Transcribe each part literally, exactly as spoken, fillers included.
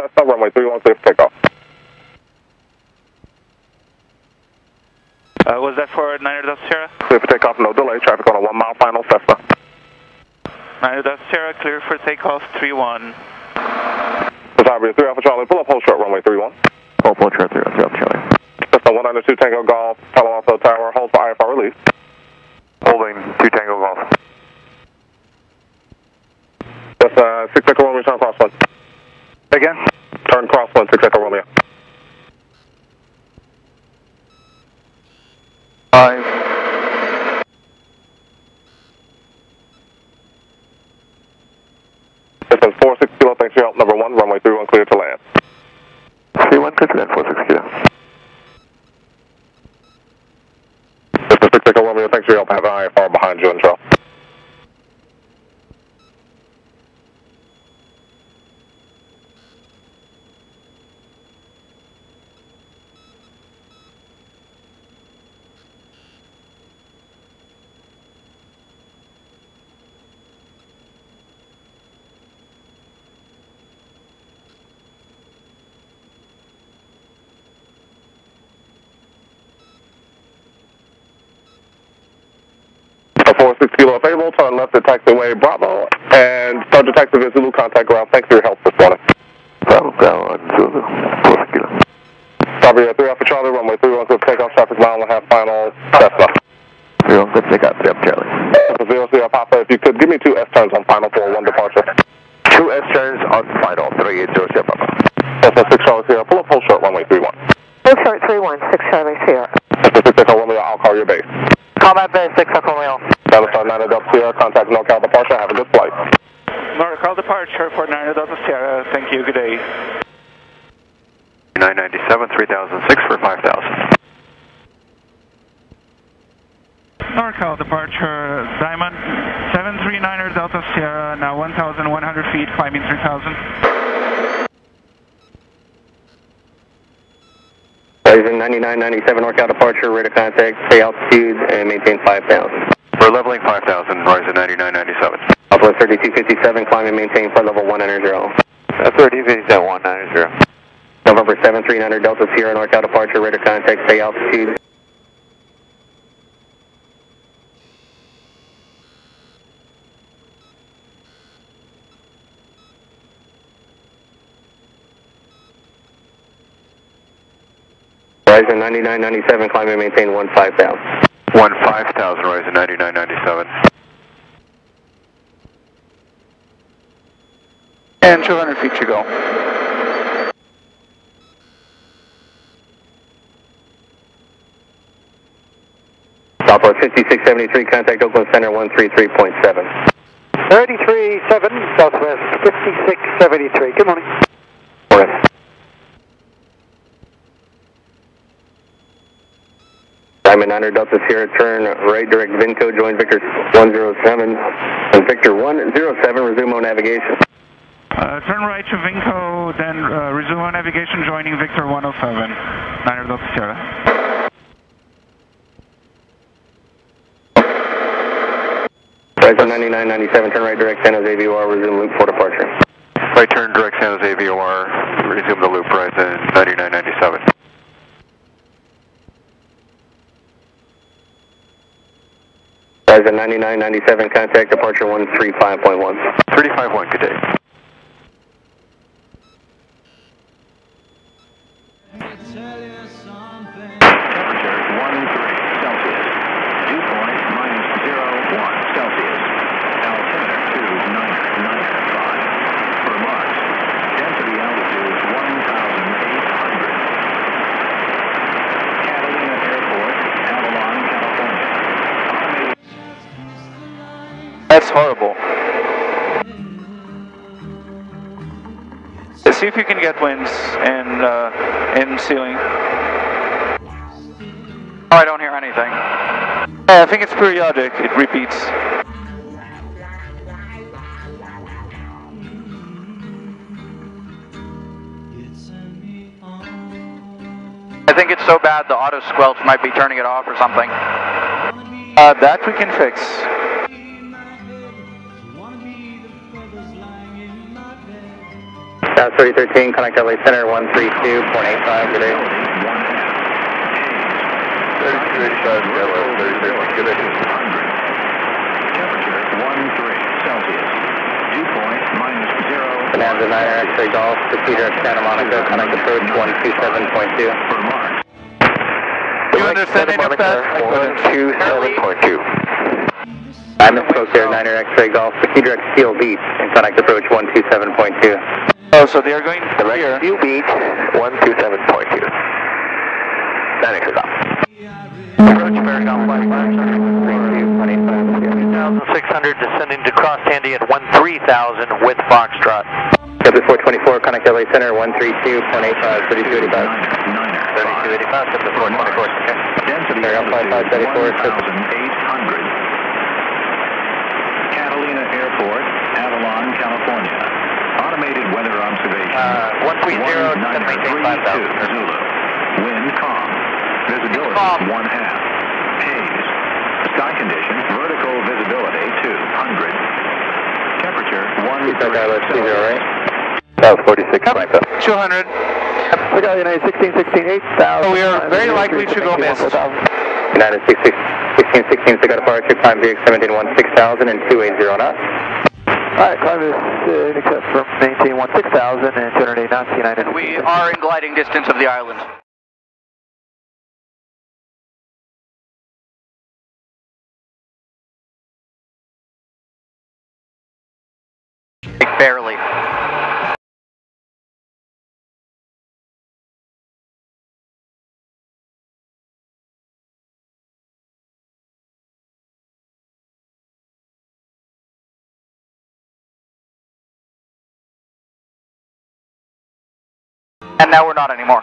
Cessna runway three one six, takeoff. Uh, was that for Niner Dos Sierra? Clear for takeoff, no delay. Traffic on a one mile final, Cessna. Niner Dos Sierra, clear for takeoff, three one. Desiree three Alpha Charlie, pull up, hold short, runway three one. Hold short, three Alpha Charlie. Cessna one nine two Tango Golf, Palo Alto Tower, hold for I F R release. Holding two Tango Golf. Cessna six Echo Romeo, turn cross one. Again? Turn cross one, six Echo Romeo. Five. Cessna four six Kilo, thanks for your help, number one, runway three one clear to land. three one clear to land, four six Kilo. Thanks for your help. Have an I F R behind you and trail. four six Kilo available, turn left at taxiway Bravo, and start the taxi visit Zulu contact ground. Thanks for your help this morning. Bravo, Bravo, Zulu, four six Kilo. Starboard three Alpha Charlie, runway three one, good takeoff, traffic mile and a half final, Cessna. three one, good takeoff, three Alpha Charlie. zero zero Papa, if you could, give me two S-turns on final four one departure. Two S-turns on final, three eight zero Papa. Cessna six Charlie Sierra, pull up, hold short, runway three one. Pull short, three one, six Charlie Sierra. Cessna six Echo Romeo, I'll call your base. Call that base, six Echo Romeo. Diamond Star Niner Delta Sierra, contact NorCal Departure, have a good flight. NorCal Departure for Niner Delta Sierra, thank you, good day. nine ninety-seven, three thousand six for five thousand. NorCal Departure, Diamond seven three nine Delta Sierra, now one thousand one hundred feet, climbing three thousand. Rising ninety-nine ninety-seven, NorCal Departure, rate of contact, stay altitude, and maintain five thousand. We're leveling five thousand, rise at ninety-nine ninety-seven. Upload thirty-two fifty-seven, climb and maintain flight level one ninety. Uh, thirty-two fifty-seven, one ninety. November seven three nine Delta Sierra, NorCal Departure, radar contact, stay altitude. Rise at ninety-nine ninety-seven, climb and maintain one five thousand. One five thousand rise at ninety nine ninety seven. And two hundred feet to go. Southwest fifty six seventy three, contact Oakland Center one three three point seven. Thirty three seven Southwest fifty six seventy three. Good morning. Morning. Diamond Niner Delta Sierra, turn right direct VINCO, join Victor one zero seven, and Victor one zero seven, resume on navigation. Uh, turn right to VINCO, then uh, resume on navigation, joining Victor one oh seven, Niner Delta Sierra. Rise on ninety-nine ninety-seven, turn right direct San Jose V O R, resume loop for departure. Right turn direct San Jose V O R, resume the loop, rise in ninety-nine ninety-seven. Rise at ninety-nine ninety-seven, contact departure one three five point one. three five one, good day. Temperature one three Celsius. Dew point minus zero one Celsius. Altimeter two nine nine five. For Mars, density altitude one thousand eight hundred. Catalina Airport, Avalon, California. That's horrible. See if you can get winds and uh, in ceiling. Oh, I don't hear anything. Yeah, I think it's periodic. It repeats. I think it's so bad the auto squelch might be turning it off or something. Uh, that we can fix. South thirty thirteen, connect L A Center, one three two point eight five, good day. thirty-two eighty-five, L A thirty thirteen, good day. Temperature one three Celsius, dew point minus zero. Bonanza Niner X-ray Golf, proceed direct Santa Monica, connect approach one two seven point two. You understand any of that? one two seven point two. I misspoke there, Niner X-ray Golf, proceed direct Steel Beach and connect approach one two seven point two. Oh, so they are going to direct Steel Beach, one two seven point two. Niner X-ray Golf. Approach Paragon Flight, two thousand six hundred descending to cross Tandy at one three thousand with Foxtrot. seventy-four twenty-four, connect L A Center, one three two point eight five, thirty-two eighty-five. thirty-two eighty-five, seventy-four twenty-four, okay. Paragon Flight, five thirty-four, Catalina Airport, Avalon, California. Automated weather observation. Uh, one three zero, seven eight eight five thousand. Zulu. Wind calm. Visibility calm. One half. Haze. Sky condition. Vertical visibility two hundred. Temperature one. Right? South forty-six. Two hundred. We got United sixteen sixteen eight thousand. So we are very likely to go miss. United sixteen sixteen, Cigar Park, climb V X seventeen one six thousand and two eighty knots. Alright, climb is uh, in excess from nineteen one six thousand and two eighty knots, United. We are in gliding distance of the island. Barely. And now we're not anymore.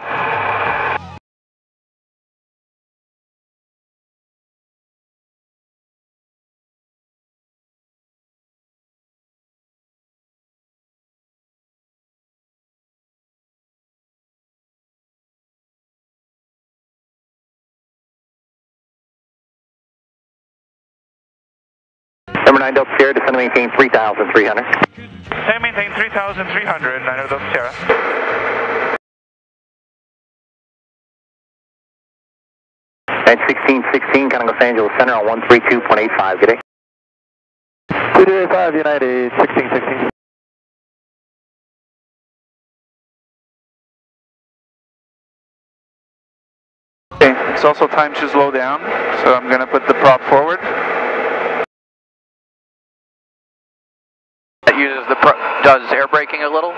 Number nine Dos Sierra, descend to maintain three thousand three hundred. Descend maintain three thousand three hundred, Niner Dos Sierra. At sixteen sixteen, kind of Los Angeles Center on one three two point eight five, good day. two two eight five, United, sixteen sixteen. Okay, it's also time to slow down, so I'm going to put the prop forward. That uses the, pro does air braking a little?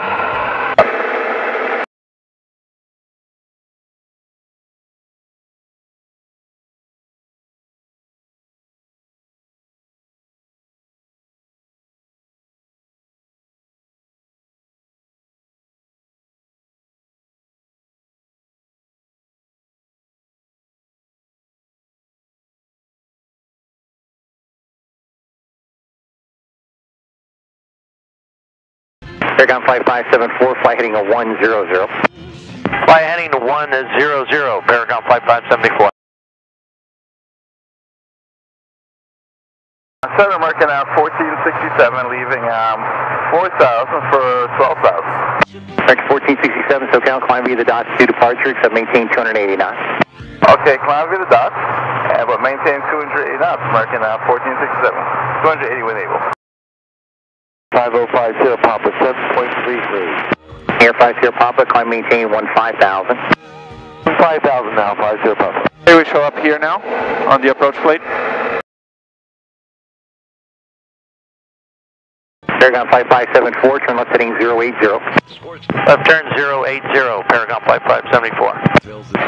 Paragon Flight five seven four, flight heading a one zero zero. Flight heading one zero zero, Paragon Flight five seven four. Southern marking out fourteen sixty-seven, leaving um, four thousand for twelve thousand. Next fourteen sixty-seven, SoCal, climb via the dots to departure, except maintain two eighty knots. Okay, climb via the dots, yeah, but maintain two eighty knots, marking out fourteen sixty-seven, two eighty when able. five oh five Sierra Papa, seven point three three. Air five Sierra Papa, climb maintain one five thousand. one five thousand now, five Sierra Papa. Okay, we show up here now on the approach plate. Paragon Flight five seven four, turn left heading zero eight zero. Left turn zero eight zero, Paragon Flight five seven four.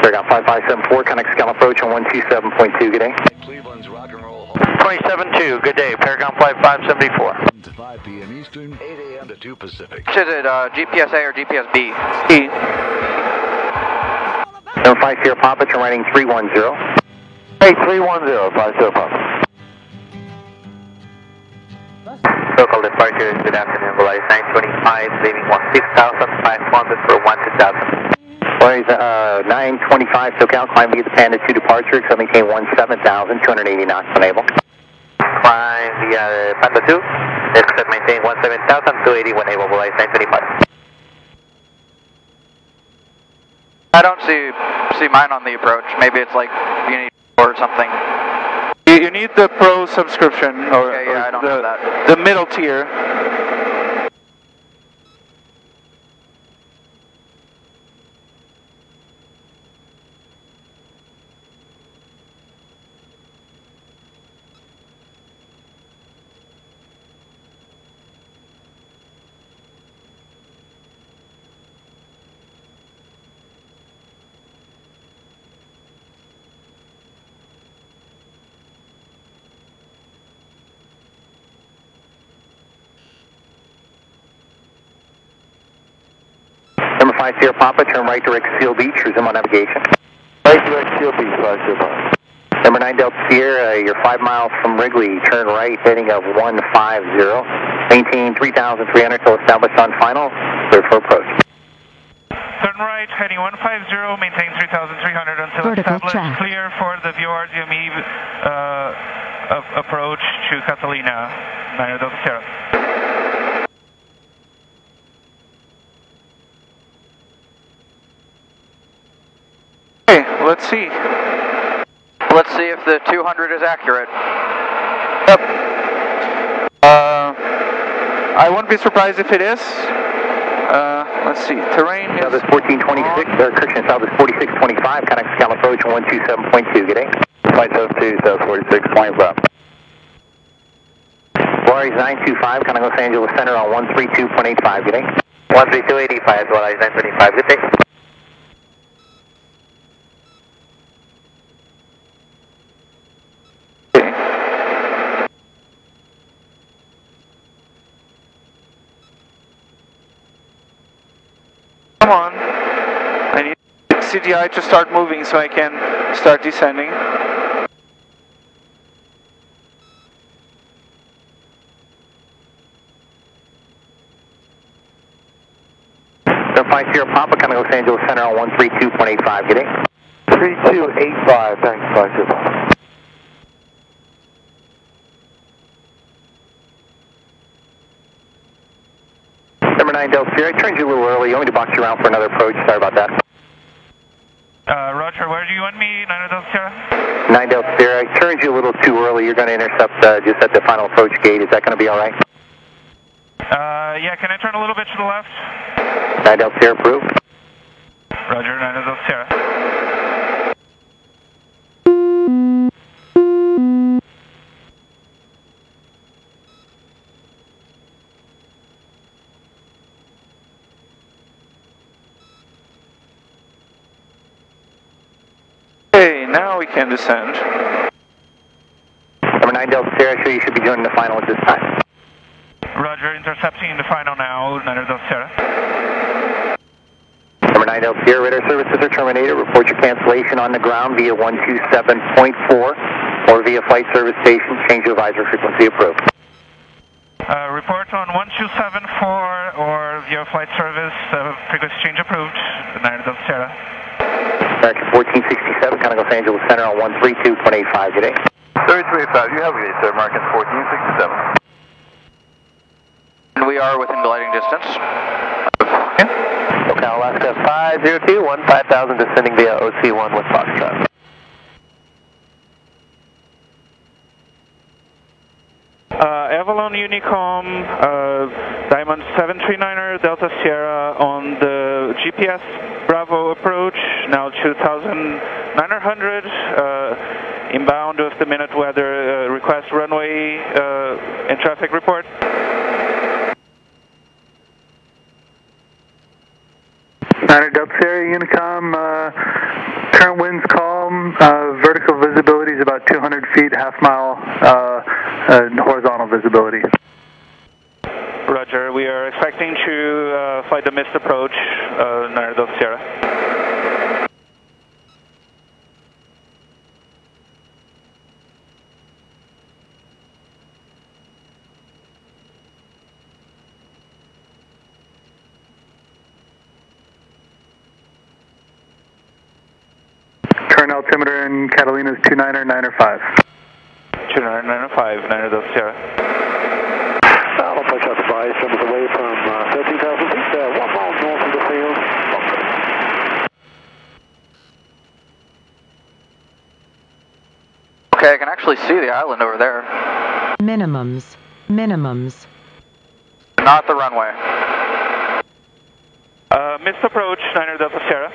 Paragon Flight five seven four, connect scale approach on one two seven point two, good day. Cleveland's rock and roll. twenty-seven two, good day, Paragon Flight five seven four. five p m Eastern, eight a m to two Pacific. Is it uh, G P S A or G P S B? B. Number five Sierra Papa, turn right heading three one zero. Hey, three one zero, five Sierra Papa. Local departure, good afternoon, Volaris nine twenty-five, leaving one six thousand, five hundred for one two thousand. Volaris uh, nine twenty-five, SoCal, climb via the Panda two departure, except maintain one seven thousand, two eighty knots unable. Climb via Panda two, except maintain one seven thousand, two eighty when able, Volaris nine twenty-five. I don't see see mine on the approach. Maybe it's like you need or something. You, you need the pro subscription. Or, okay, yeah, or I don't the, know that. The middle tier. Sierra Papa, turn right direct Seal Beach, resume on navigation. Right direct Seal Beach, five zero. Number nine Delta Sierra, you're five miles from Wrigley, turn right, heading of one five zero. Maintain three thousand three hundred till established on final, clear for approach. Turn right, heading one five zero, maintain three thousand three hundred until vertical established, track. Clear for the V O R D M E uh, approach to Catalina, Niner Delta Sierra. Let's see. Let's see if the two hundred is accurate. Yep. Uh, I wouldn't be surprised if it is. Uh, let's see. Terrain is... Southwest fourteen twenty-six, or Christian Southwest forty-six twenty-five, Connect Cal approach one two seven point two, good day. Flight seven two, South forty-six twenty-five. L A nine two five, Connect Los Angeles Center on one three two point eight five, good day. one three two point eight five, L A nine two five, good day. Come on, I need C D I to start moving so I can start descending. seven five zero Papa, coming to Los Angeles Center on one three two point eight five, good day. three two eight five, thanks, five zero. nine Delta Sierra, I turned you a little early. You want me to box you around for another approach? Sorry about that. Uh, Roger, where do you want me? nine Delta Sierra? nine Delta Sierra, I turned you a little too early. You're going to intercept uh, just at the final approach gate. Is that going to be all right? Uh, yeah, can I turn a little bit to the left? nine Delta Sierra, approved. Roger, nine Delta Sierra. Now we can descend. Number nine Delta Sierra, so you should be joining the final at this time. Roger, intercepting the final now, nine Delta Sierra. Number nine Delta Sierra, radar services are terminated. Report your cancellation on the ground via one two seven point four or via flight service station. Change to advisory frequency approved. Uh, report on one two seven point four or via flight service uh, frequency change approved, nine Delta Sierra. American fourteen sixty-seven, kind of Los Angeles Center on one three two point eight five, good day. three two eight five, you have a good day, sir, American fourteen sixty-seven. And we are within gliding distance. Okay. Okay, Alaska five zero two one five thousand, descending via O C one with Foxtrot. Uh, Avalon Unicom, uh, Diamond seven three niner, Delta Sierra on the G P S Bravo approach, now two thousand nine hundred, uh, inbound with the minute weather, uh, request runway uh, and traffic report. Niner Delta Sierra, Unicom, uh, current winds calm, uh, vertical visibility is about two hundred feet, half mile, uh, Uh, horizontal visibility. Roger, we are expecting to uh, fly the missed approach, uh, Niner Dos Sierra. Current altimeter in Catalina is two niner niner five. two niner niner five, Niner Delta Sierra. I will push up by some of the way from uh, thirteen thousand feet, uh, one mile north of the field. actually see the island over there. Minimums. Minimums. Not the runway. Uh, missed approach, Niner Dos Sierra.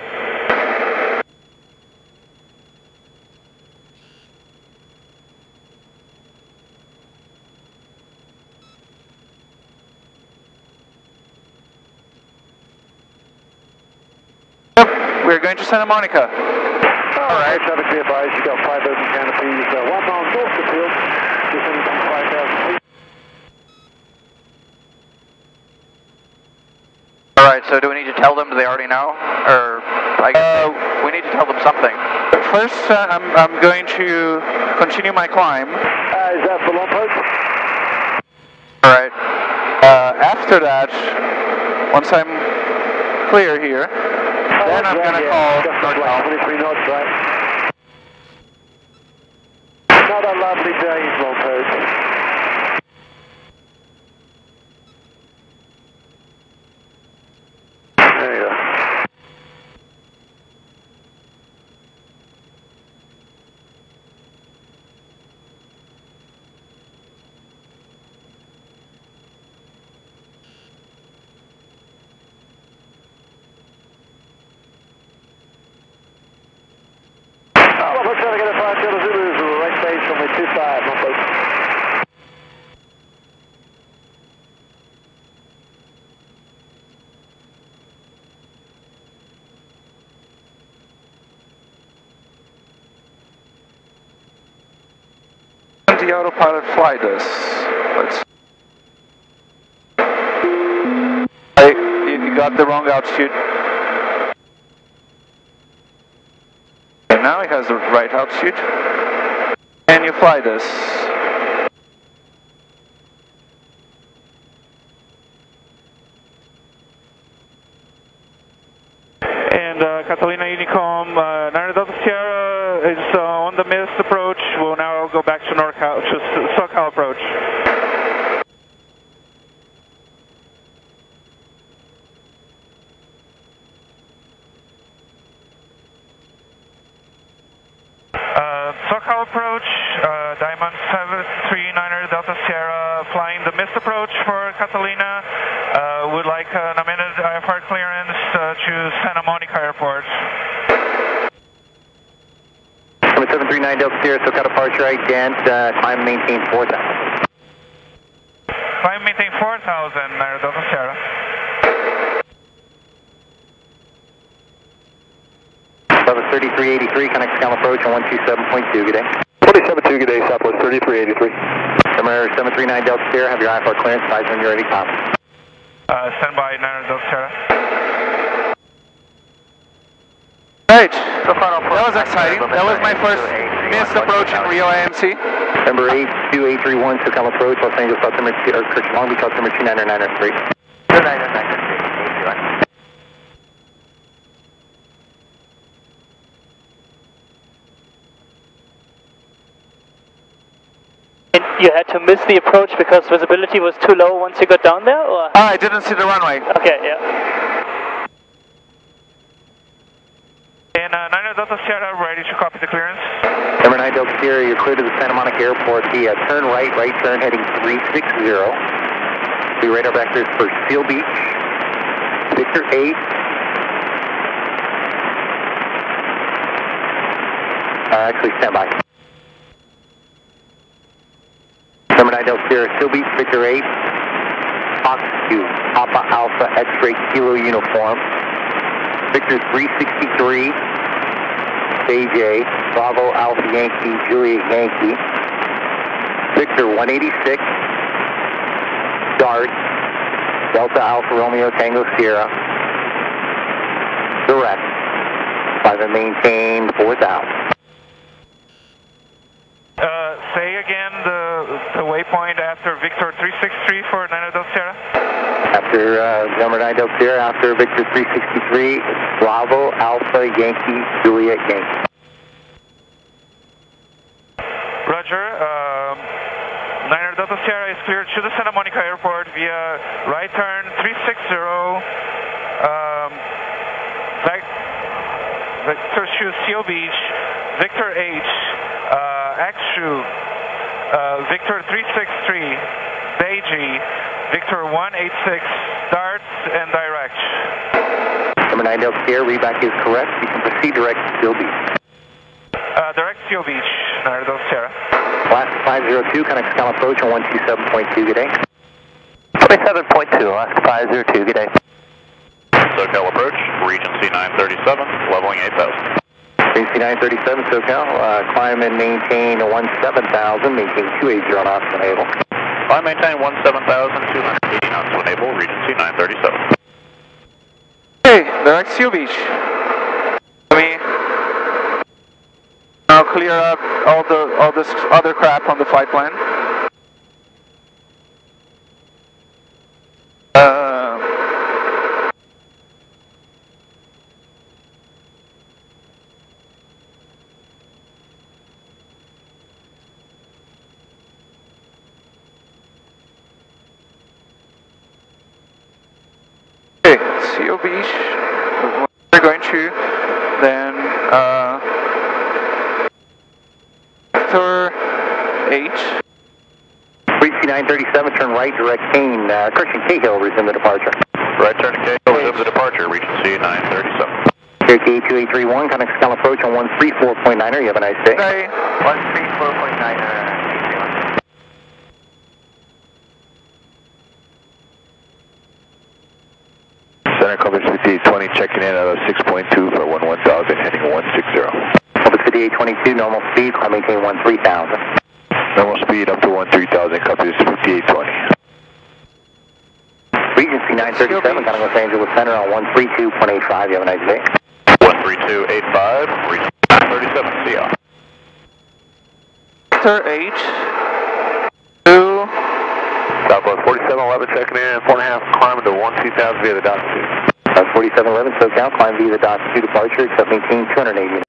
We're going to Santa Monica. All right, traffic be advised, you got five open canopies, uh, one mile north of the field, descending from five thousand feet. All right, so do we need to tell them, do they already know? Or, I guess uh, we need to tell them something. First, uh, I'm, I'm going to continue my climb. Uh, is that for Lompoc? All right. Uh, after that, once I'm clear here, oh, then I'm right, going to yeah. call NorCal. twenty-three knots, right? Not a lovely day, Lompoc. The autopilot fly this. Let's I, you got the wrong altitude. And now he has the right altitude. Can you fly this? And uh, Catalina Unicom, uh, Niner Delta Sierra is uh, on the missed approach. We'll now go back to NorCal, to SoCal approach. Uh, SoCal approach, uh, Diamond seven three nine Delta Sierra flying the missed approach for Catalina. Uh, would like an amended I F R clearance uh, to Santa Monica Airport. seven three nine Delta Sierra, SoCal Departure, right, Jan, uh, climb maintain four thousand. Climb maintain four thousand, Niner Delta Sierra. Southwest thirty-three eighty-three, connect SoCal approach on one two seven point two, good day. forty-seven point two, good day, Southwest thirty-three eighty-three. Number seven three nine Delta Sierra, have your I F R clearance, five when you're ready, copy. Uh, stand by, Niner Delta Sierra. Right. That was exciting. That was my first missed approach in Rio A M C. Number eight two eight three one, SoCal approach, Los Angeles, Long Beach, altimeter two nine nine nine three. two nine nine nine three. You had to miss the approach because visibility was too low once you got down there? Or? I didn't see the runway. Okay, yeah. And uh, Niner Delta Sierra, ready to copy the clearance. Number nine Delta Sierra, you're clear to the Santa Monica Airport. The uh, turn right, right turn heading three sixty. The radar vectors for Seal Beach, Victor eight, uh, actually stand by. Number nine Delta Sierra, Seal Beach, Victor eight, Fox two, Papa Alpha X-ray Kilo Uniform. Victor three sixty-three, A J, Bravo, Alpha Yankee, Juliet Yankee, Victor one eighty-six, Dart, Delta Alpha Romeo Tango Sierra, direct, five and maintain four thousand. Uh, say again the, the waypoint after Victor three sixty-three for Niner Delta Sierra. After uh, number nine Delta Sierra, after Victor three sixty-three, Bravo, Alpha, Yankee, Juliet, Yankee. Roger. Um, Niner Delta Sierra is cleared to the Santa Monica Airport via right turn three sixty, um, Victor two Seal Beach, Victor H, uh, X two. uh, Victor three six three, Beige, Victor one eight six, darts and direct. Number nine Del Sierra, readback is correct. You can proceed direct to Steel Beach. Uh, direct Steel Beach, Niner Dos Sierra. Last five zero two, Connex Comm approach on one two seven point two, good day. twenty-seven point two, last five zero two, good day. SoCal approach, Regency nine thirty-seven, leveling eight thousand. Regency nine thirty-seven, SoCal, uh, climb and maintain seventeen thousand, maintain two eighty knots to enable. Climb maintain seventeen thousand two hundred eighty knots to enable, Regency nine thirty-seven. Hey, direct Seal Beach. Let me now clear up all the all this other crap on the flight plan. Seal Beach, we're going to then uh, Victor eight. Regency nine thirty-seven, turn right, direct Kane. Uh, Christian Cahill, resume the departure. Right turn to Cahill, resume the departure, Regency nine thirty-seven. Cherokee two eight three one, Connex Cal approach on one three four point nine, you have a nice day. Bye. one three four point nine. Cobalt City eight twenty, checking in out of six point two for one one thousand, heading one sixty. Cobalt City eight twenty-two, normal speed, climb maintain one three thousand. Normal speed up to one three thousand, copy eight twenty. Regency nine thirty-seven, kind of Los Angeles Center on one three two point eight five, you have a nice day. one three two point eight five, Regency nine thirty-seven, see ya. Sir H two. Southwest forty-seven eleven, checking in, four point five, climb to one two thousand via the dock two. Uh, forty-seven eleven, SoCal, climb via the dock two departure, except maintain two eighty.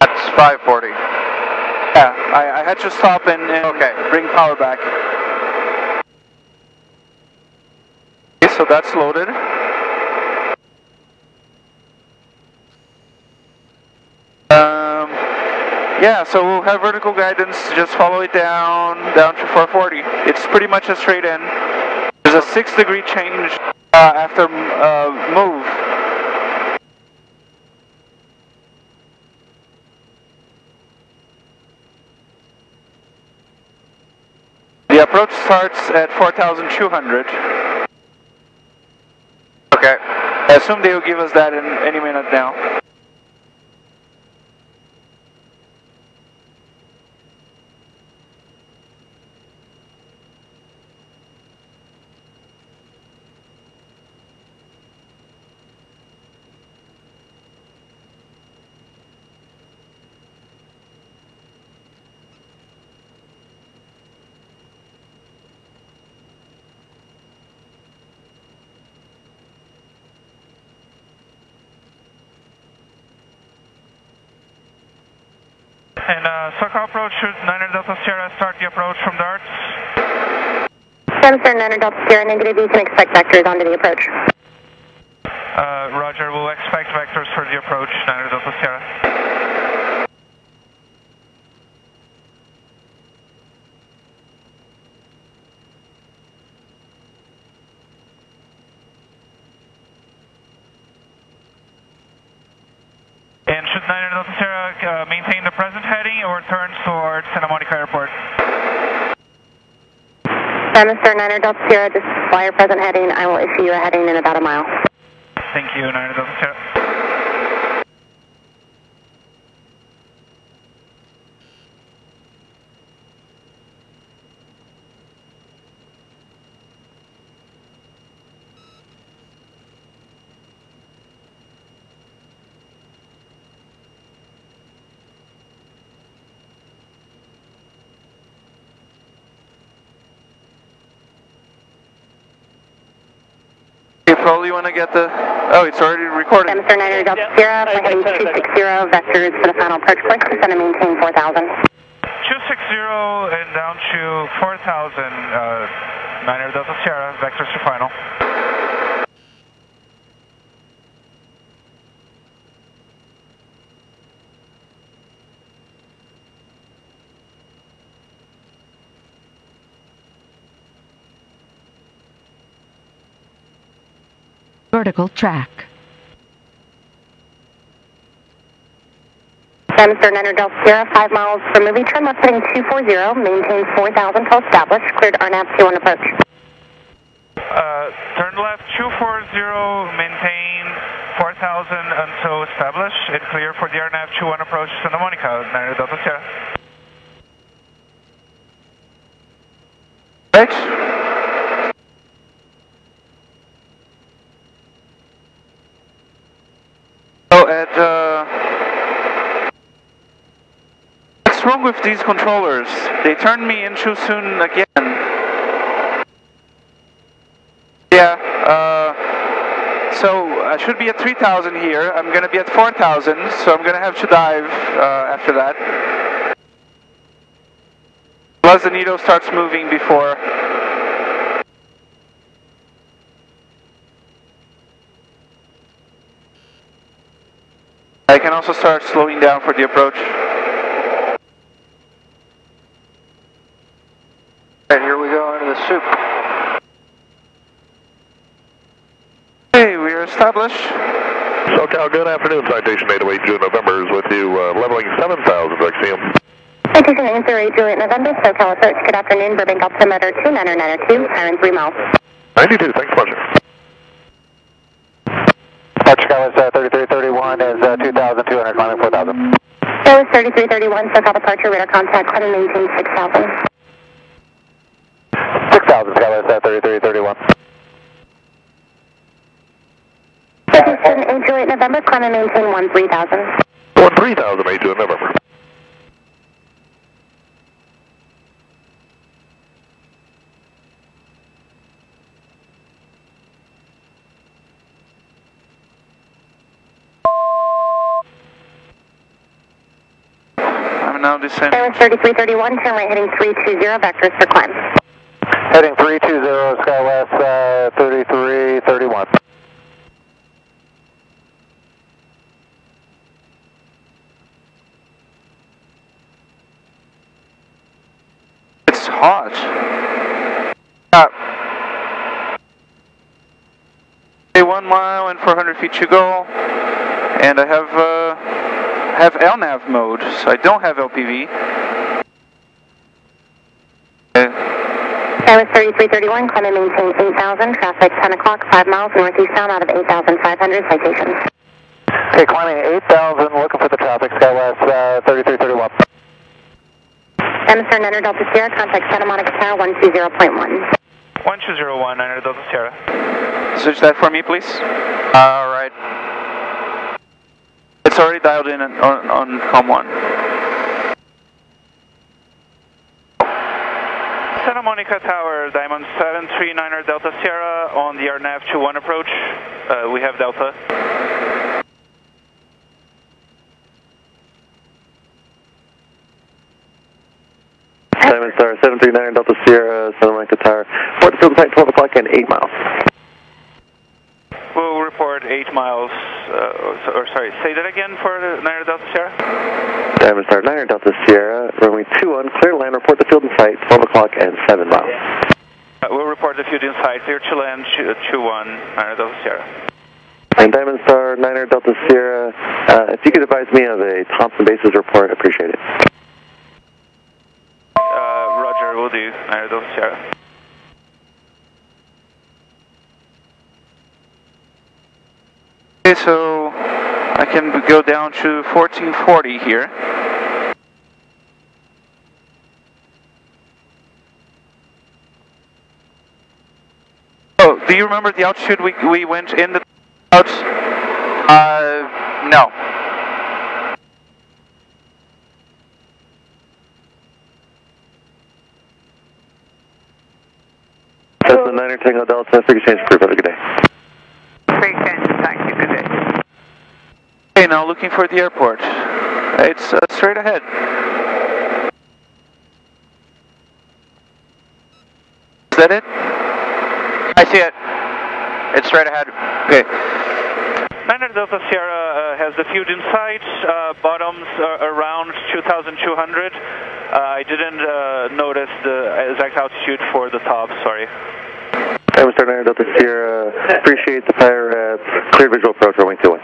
That's five forty. Yeah, I, I had to stop and, and okay, bring power back. Okay, so that's loaded. Um, yeah, so we'll have vertical guidance, just follow it down, down to four forty. It's pretty much a straight in. A six degree change uh, after uh, move. The approach starts at four thousand two hundred. Okay. I assume they will give us that in any minute now. And uh, SoCal approach, should Niner Delta Sierra start the approach from darts? Sensor Niner Delta Sierra, negative, you can expect vectors onto the approach. Uh, roger, we'll expect vectors for the approach, Niner Delta Sierra. And should Niner Delta Sierra Uh, maintain the present heading or turn towards Santa Monica Airport? Mister Niner Delta Sierra, just fly your present heading. I will issue you a heading in about a mile. Thank you, Niner Delta Sierra. Probably want to get the. Oh, it's already recorded. Mister Niner Delta Sierra, yeah. Heading two sixty, vectors for the final approach course, going to maintain four thousand. two sixty and down to four thousand, uh, Niner Delta Sierra, vectors to final. vertical track. Diamond Star Niner Dos Sierra, five miles from moving, trim left heading two forty, maintain four thousand till established, cleared R N A V two one approach. Uh, turn left two forty, maintain four thousand until established, and clear for the R N A V two one approach to Santa Monica, Niner Dos Sierra. Thanks. With these controllers, they turned me in too soon again. Yeah, uh, so I should be at three thousand here. I'm gonna be at four thousand, so I'm gonna have to dive uh, after that. Unless the needle starts moving before. I can also start slowing down for the approach. Right, here we go into the soup. Hey, we are established. SoCal, good afternoon. Citation eight oh eight, Juliet November is with you, uh, leveling seven thousand, Vexium. Citation eight oh eight, Juliet November, SoCal approach. Good afternoon, Burbank altimeter two nine nine two, siren three miles. ninety-two, thanks much. Skywest uh, thirty-three thirty-one is uh, two thousand two hundred, climbing four thousand. Skywest thirty-three thirty-one, SoCal departure, radar contact, climb and maintain six thousand. six thousand, Skywest at thirty-three thirty-one. Citation eight oh eight November, climb and maintain one three thousand. one three thousand, eight two November. I'm now descending. There was thirty-three thirty-one, turn right heading three two zero, vectors for climb. Heading three two zero, Skywest uh, thirty-three thirty-one. It's hot. Uh, okay, one mile and four hundred feet to go, and I have uh, have L NAV mode, so I don't have L P V. Okay. Skywest thirty-three thirty-one, climb and maintain eight thousand, traffic ten o'clock, five miles northeast bound out of eight thousand five hundred, citation. Okay, climbing eight thousand, looking for the traffic, Skywest uh, thirty-three thirty-one. Diamond Star Niner Delta Sierra, contact Santa Monica Tower one two zero point one. one two zero point one, Niner Delta Sierra. Switch that for me, please. Alright. It's already dialed in on, on COM one. Santa Monica Tower, Diamond seven three nine Delta Sierra on the R N A V two one approach. Uh, we have Delta. Diamond Star seven three nine Delta Sierra, Santa Monica Tower. Report to field of sight twelve o'clock and eight miles. We'll report eight miles, uh, or sorry, say that again for the Niner Delta Sierra. Diamond Star Niner Delta Sierra, runway two one, clear land, report the field in sight, twelve o'clock and seven miles. Uh, we'll report the field in sight, clear to land, two one, Niner Delta Sierra. And Diamond Star Niner Delta Sierra, uh, if you could advise me of a Thompson Bases report, I'd appreciate it. Uh, roger, will do, Niner Delta Sierra. Okay, so I can go down to fourteen forty here. Oh, do you remember the altitude we, we went in the out? Uh, no. That's the Niner Tango Delta, frequency change approved, have a good day. Okay, now looking for the airport. It's uh, straight ahead. Is that it? I see it. It's straight ahead. Okay. Niner Delta Sierra uh, has the field in sight. Uh, bottoms are around two thousand two hundred. Uh, I didn't uh, notice the exact altitude for the top, sorry. Niner Delta Sierra, appreciate the fire at Clear visual approach, runway two one.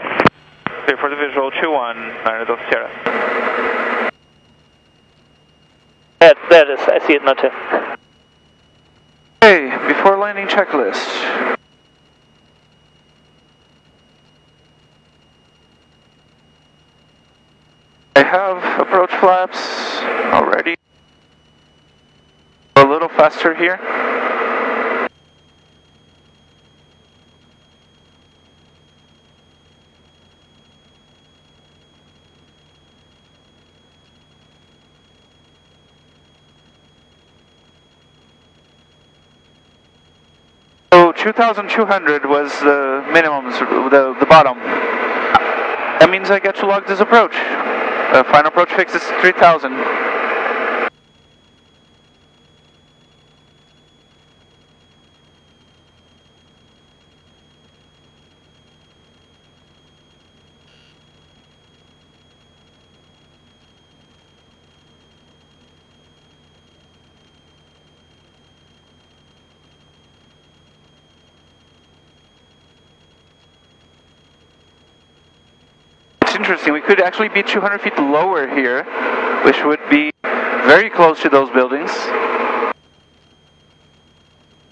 Clear for the visual, two one, Niner Dos Sierra. That, that is, I see it now too. Hey, before landing checklist. I have approach flaps already. A little faster here. So two thousand two hundred was the minimums, the, the bottom. That means I get to log this approach. Uh, final approach fix is three thousand. It's interesting, we could actually be two hundred feet lower here, which would be very close to those buildings.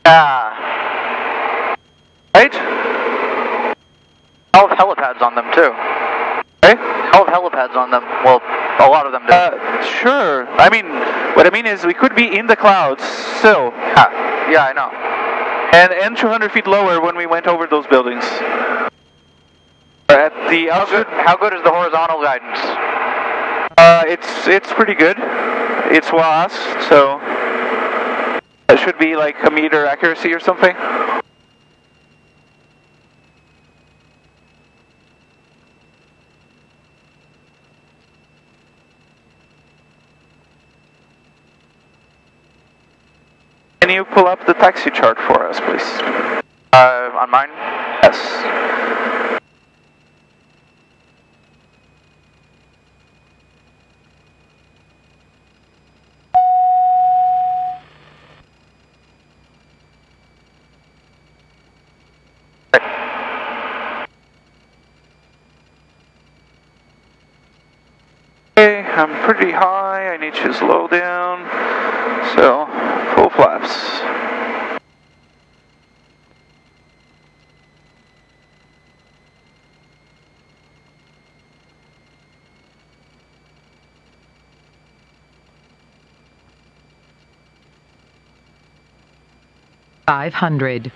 Yeah. Right? Hell of helipads on them too. Eh? Hell of helipads on them. Well, a lot of them do. Uh, sure. I mean, what I mean is we could be in the clouds still. Huh. Yeah, I know. And, and two hundred feet lower when we went over those buildings. At the how good, how good is the horizontal guidance? Uh, it's it's pretty good. It's W A S, so it should be like a meter accuracy or something. Can you pull up the taxi chart for us, please? Uh, on mine? Yes. I'm pretty high, I need to slow down, so full flaps. Five hundred.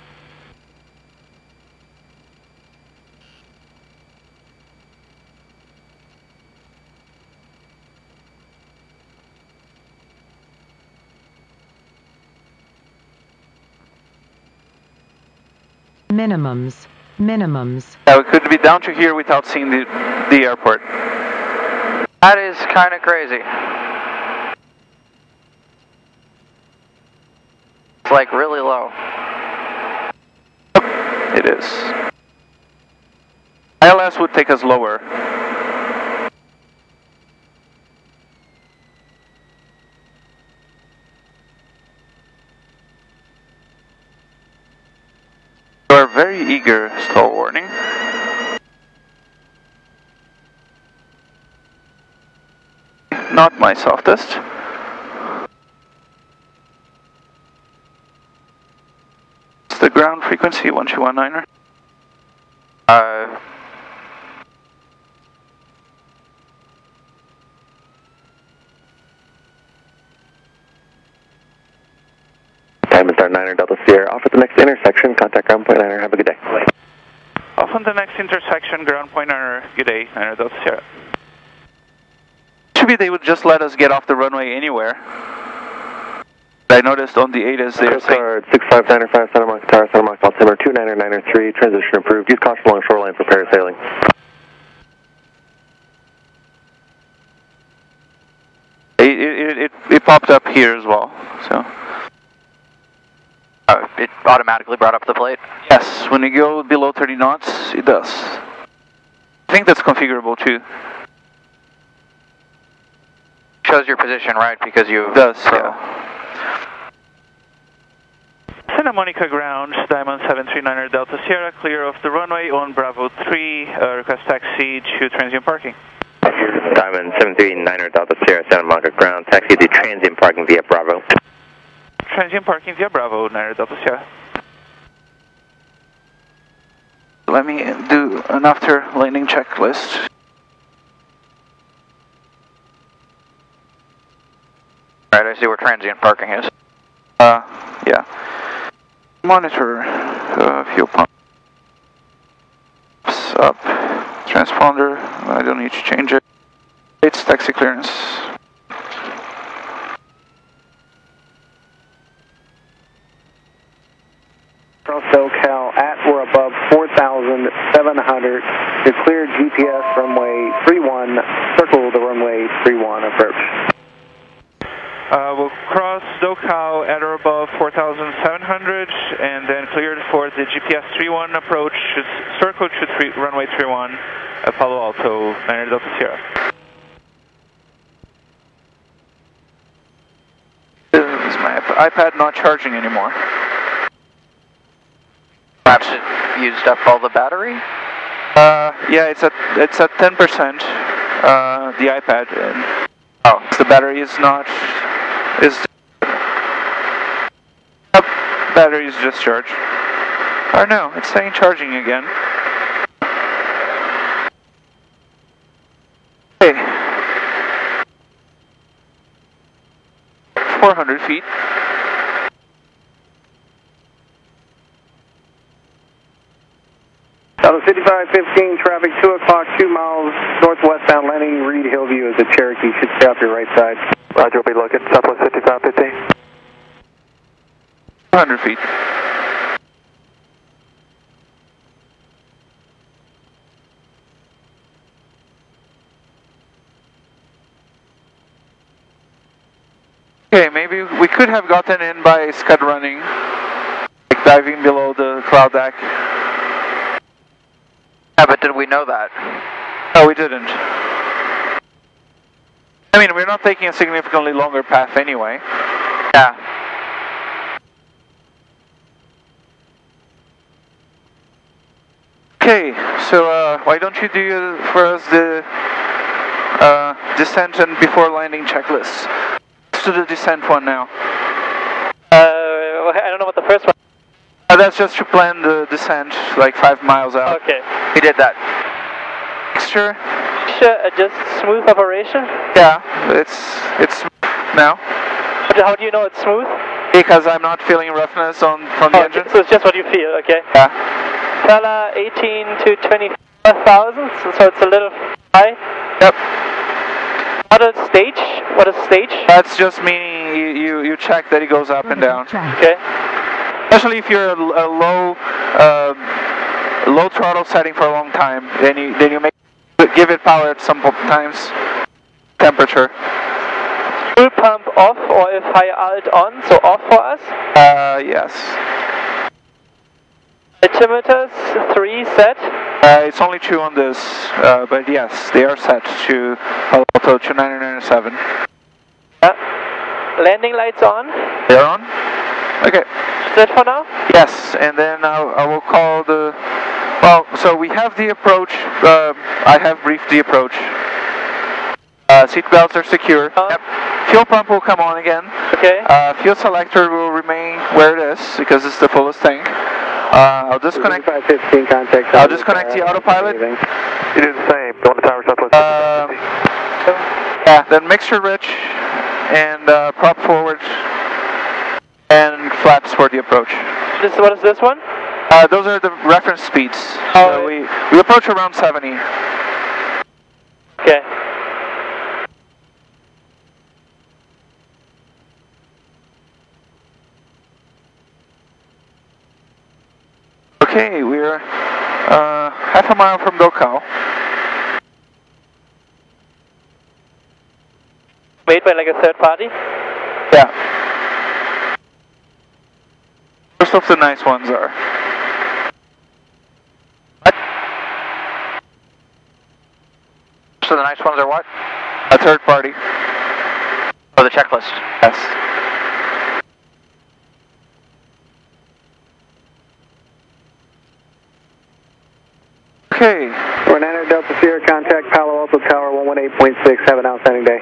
Minimums. Minimums. Yeah, we could be down to here without seeing the, the airport. That is kind of crazy. It's like really low. It is. I L S would take us lower. Very eager, slow warning. Not my softest. What's the ground frequency, one two one niner? Uh, Diamond Star Niner Delta Sierra, off at the next intersection, contact ground point Niner, have a good day. Off on the next intersection, ground point Niner, good day, Niner Delta Sierra. Maybe they would just let us get off the runway anywhere. I noticed on the A D I S they were saying... six five niner five, Santa Monica Tower, Santa Monica altimeter two niner niner three, transition approved, use caution along shoreline for parasailing. It, it, it, it popped up here as well, so... Oh, it automatically brought up the plate? Yes, when you go below thirty knots, it does. I think that's configurable too. Shows your position right because you... It does, so. Yeah. Santa Monica ground, Diamond seven three nine Delta Sierra, clear off the runway on Bravo three, uh, request taxi to transient parking. Diamond seven three nine Delta Sierra, Santa Monica ground, taxi to transient parking via Bravo. Transient parking via Bravo, Niner Delta Sierra. Let me do an after landing checklist. Alright, I see where transient parking is. Uh, yeah. Monitor uh, fuel pump up, transponder, I don't need to change it. It's taxi clearance. From SoCal at or above four thousand seven hundred, you're cleared G P S runway three one, circle the runway three one approach. Uh, we'll cross SoCal at or above four thousand seven hundred and then cleared for the G P S three one approach, circle to three, runway three one, uh, Palo Alto, Niner Delta Sierra. Is my iPad not charging anymore? Perhaps it used up all the battery? Uh, yeah, it's at, it's at ten percent, uh, the iPad. And oh, the battery is not... Is the battery is discharged? Oh no, it's saying charging again. Okay. four hundred feet. Out of fifty-five fifteen, traffic two o'clock, two miles, northwestbound landing, Reed Hillview is a Cherokee, should stay off your right side. Roger, will be looking, Southwest fifty-five fifteen. one hundred feet. Okay, maybe we could have gotten in by scud running, like diving below the cloud deck. Yeah, but did we know that? No, we didn't. I mean, we're not taking a significantly longer path anyway. Yeah. Okay, so uh, why don't you do for us the uh, descent and before landing checklist? Let's do the descent one now. Uh, I don't know what the first one is. Uh, that's just to plan the descent, like five miles out. Okay. He did that. Sure. Uh, just smooth operation? Yeah, it's it's smooth now. How do you know it's smooth? Because I'm not feeling roughness on from oh, the engine. So it's just what you feel, okay? Yeah. Tala eighteen to twenty-four thousand, so it's a little high. Yep. What is stage? What is stage? That's just meaning you you, you check that it goes up and down. Okay. Especially if you're a, a low uh, low throttle setting for a long time, then you then you make. Give it power at some times. Temperature. Fuel pump off, or if high alt on, so off for us? Uh, yes. Altimeters, three set? Uh, it's only two on this, uh, but yes, they are set to Palo Alto two nine nine seven. Yeah. Landing lights on? They're on. Okay. Is that for now? Yes, and then I'll, I will call the... Well, so we have the approach, uh, I have briefed the approach. Uh, seat belts are secure. Uh, yep. Fuel pump will come on again. Okay. Uh, fuel selector will remain where it is, because it's the fullest tank. Uh, I'll disconnect, contact I'll disconnect the autopilot. You do the same, go on the tower, Southwest. Uh, yeah, then mixture rich, and uh, prop forward, and flaps for the approach. This, what is this one? Uh, those are the reference speeds. Oh, so we, we approach around seventy. Okay. Okay, we're uh, half a mile from Docal. Made by like a third party? Yeah. Most of the nice ones are. So the nice ones are what? A third party. Oh, the checklist. Yes. Okay. We're Niner Delta Sierra, contact Palo Alto Tower one one eight point six. Have an outstanding day.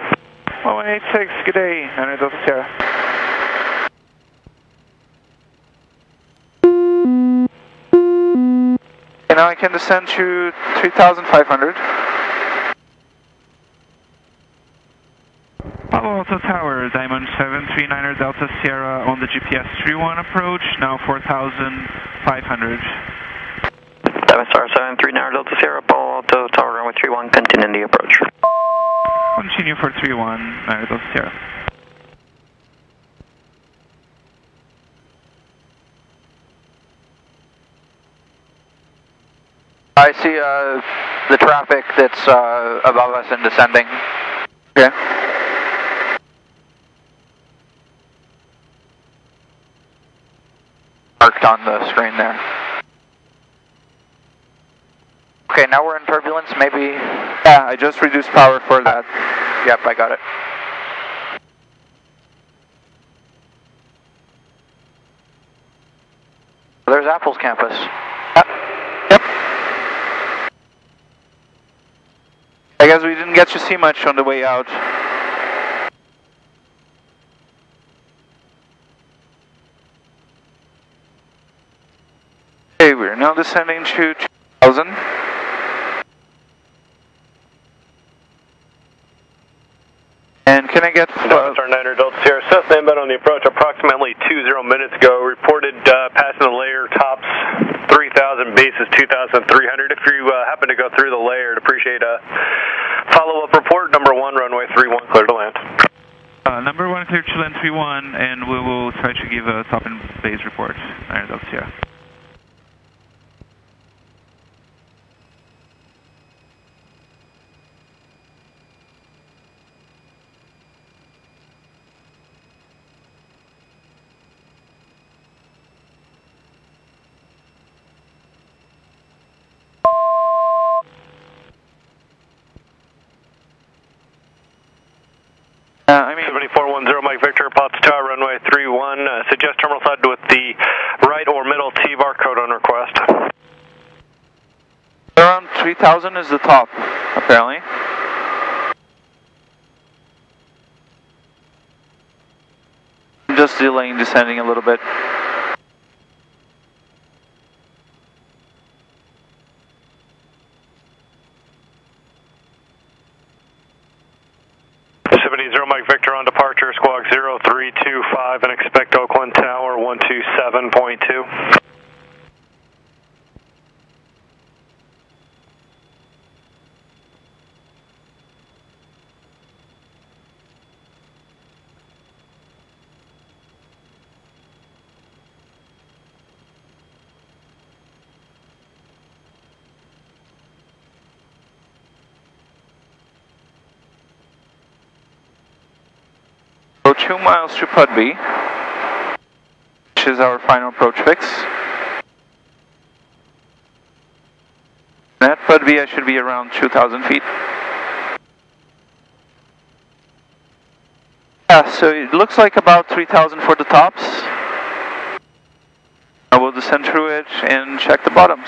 one one eight point six, good day, Niner Delta Sierra. And now I can descend to three thousand five hundred. Palo Alto Tower, Diamond seven three nine Delta Sierra on the G P S three one approach, now four thousand five hundred. Diamond Star seven three nine Delta Sierra, Palo Alto Tower, runway three one, continue the approach. Continue for three one, Niner Delta Sierra. I see uh, the traffic that's uh, above us and descending. Okay. Marked on the screen there. Okay, now we're in turbulence, maybe... Yeah, I just reduced power for that. Yep, I got it. There's Apple's campus. I guess we didn't get to see much on the way out. Okay, we're now descending to two thousand. And can I get... No, Star Niner Delta Sierra, Cessna inbound on the approach approximately two zero minutes ago. Reported uh, passing the layer tops three thousand, bases two thousand three hundred. If you uh, happen to go through the layer, I'd appreciate a... Follow-up report, number one, runway three one, clear to land. Uh, number one, clear to land three one, and we will try to give a stop and base report. Niner Delta Sierra. seventy-four ten, Mike Victor, Pots Tower, runway three one, uh, suggest terminal side with the right or middle T-bar code on request. Around three thousand is the top, apparently. I'm just delaying descending a little bit. seventy, Mike Victor on departure, squawk zero three two five and expect Oakland Tower one two seven point two. Two miles to Pudby, which is our final approach fix. At Pudby, I should be around two thousand feet. Yeah, so it looks like about three thousand for the tops. I will descend through it and check the bottoms.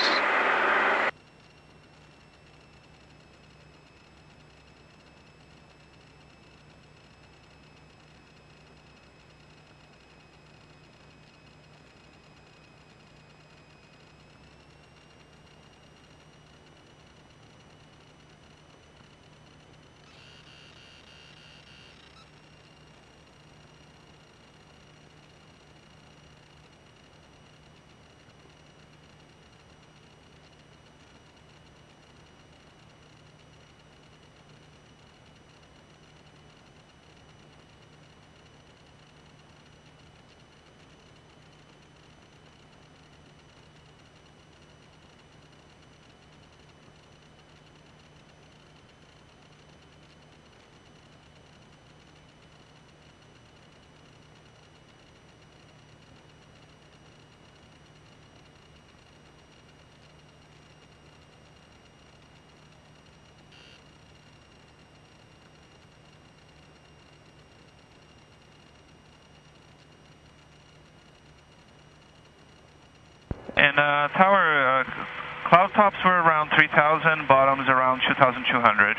And uh, tower, uh, Cloud tops were around three thousand, bottoms around two thousand two hundred.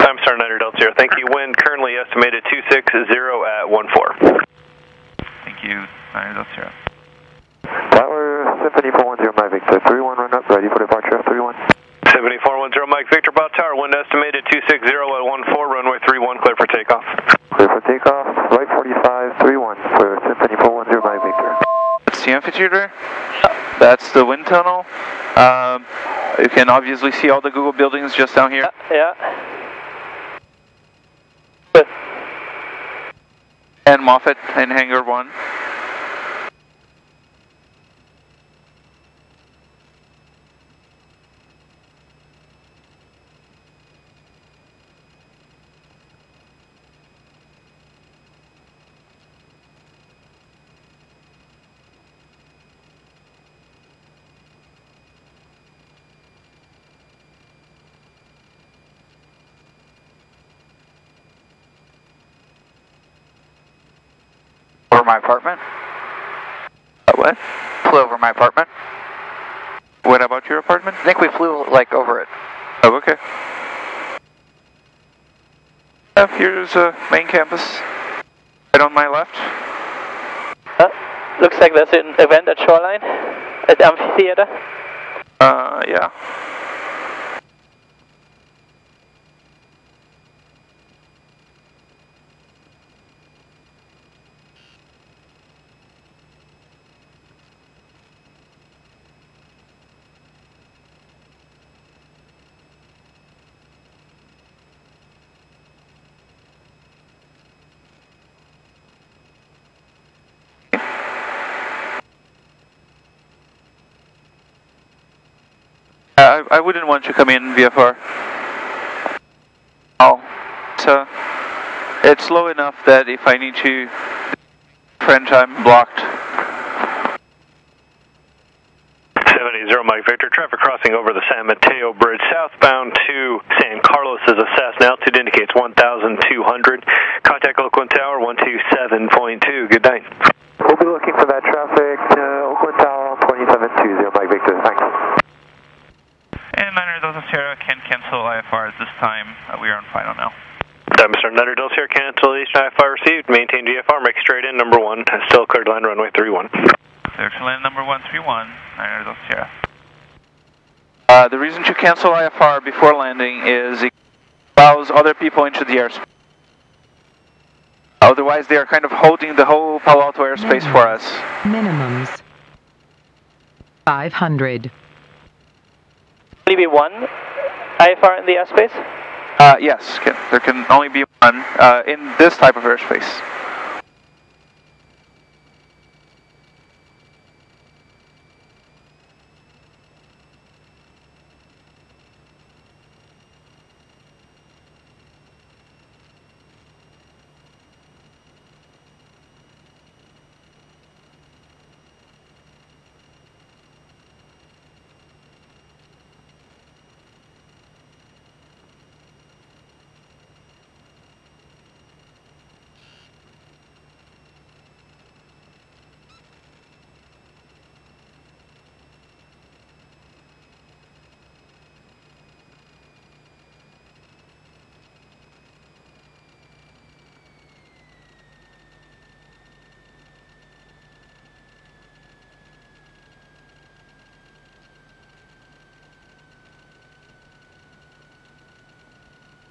Time star Niner Dos Sierra, thank you. Wind currently estimated two six zero at one four. Thank you, Niner Dos Sierra. Tower seven four one zero, Mike Victor three one, run up, ready for departure, three one. seven four one zero, Mike Victor, about tower, wind estimated two six zero at one four, runway three one, clear for takeoff. Clear for takeoff, right forty-five, three one for seven four one zero, Mike Victor. That's the amphitheater, that's the wind tunnel. Um, you can obviously see all the Google buildings just down here. Yeah. yeah. And Moffett in Hangar one. My apartment. Uh, what? Flew over my apartment. What about your apartment? I think we flew like over it. Oh, okay. Uh, here's uh, main campus. Right on my left. Uh, looks like there's an event at Shoreline, at Amphitheater. Uh, yeah. Uh, I, I wouldn't want you to come in V F R. Oh, so it's low enough that if I need to French, I'm blocked. seven eight zero, Mike Victor, traffic crossing over the San Mateo Bridge, southbound to San Carlos is a Cessna, altitude indicates one thousand two hundred, contact Oakland Tower one two seven point two, good night. We'll be looking for that traffic, uh, Oakland Tower twenty-seven twenty, Mike Victor, thanks. And Niner Dos Sierra can cancel I F R at this time. Uh, we are on final now. Diamond Star Niner Dos Sierra, cancellation I F R received. Maintain G F R, make straight in, number one. Still cleared line runway three one. Clear to land number one three one, Niner Dos Sierra. Uh, the reason to cancel I F R before landing is it allows other people into the airspace. Otherwise, they are kind of holding the whole Palo Alto airspace minimums. For us. Minimums. five hundred. Only be one I F R in the airspace? Uh, yes, can, there can only be one uh, in this type of airspace.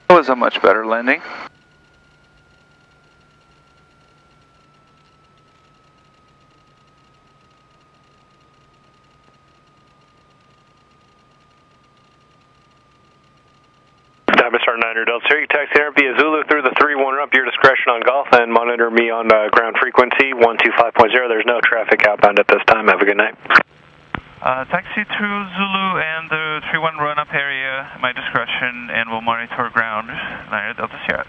Was a much better landing. Diamond Star Niner Delta Sierra, you taxi via Zulu through the three one up, your discretion on golf, and monitor me on uh, ground frequency one two five point zero. There's no traffic outbound at this time. Have a good night. Uh, taxi through Zulu and the three one run up area at my discretion, and we'll monitor ground, Niner Delta Sierra.